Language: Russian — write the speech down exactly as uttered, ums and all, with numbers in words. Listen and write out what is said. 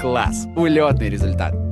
Класс! Улетный результат!